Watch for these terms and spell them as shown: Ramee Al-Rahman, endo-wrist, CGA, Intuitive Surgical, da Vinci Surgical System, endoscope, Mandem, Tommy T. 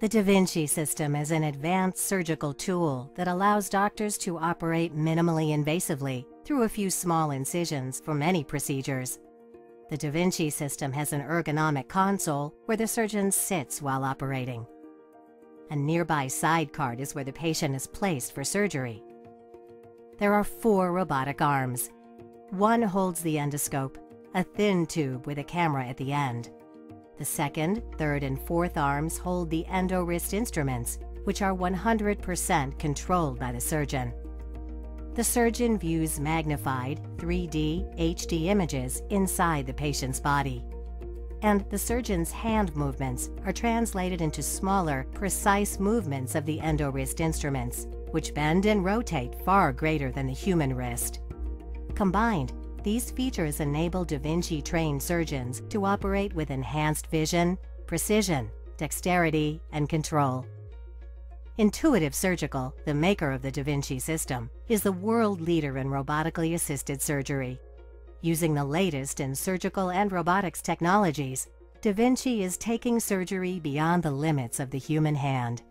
The da Vinci system is an advanced surgical tool that allows doctors to operate minimally invasively through a few small incisions for many procedures. The da Vinci system has an ergonomic console where the surgeon sits while operating. A nearby side cart is where the patient is placed for surgery. There are 4 robotic arms. One holds the endoscope, a thin tube with a camera at the end. The second, third, and fourth arms hold the endo-wrist instruments, which are 100% controlled by the surgeon. The surgeon views magnified 3D HD images inside the patient's body, and the surgeon's hand movements are translated into smaller, precise movements of the endo-wrist instruments, which bend and rotate far greater than the human wrist. Combined, these features enable da Vinci-trained surgeons to operate with enhanced vision, precision, dexterity, and control. Intuitive Surgical, the maker of the da Vinci system, is the world leader in robotically assisted surgery. Using the latest in surgical and robotics technologies, da Vinci is taking surgery beyond the limits of the human hand.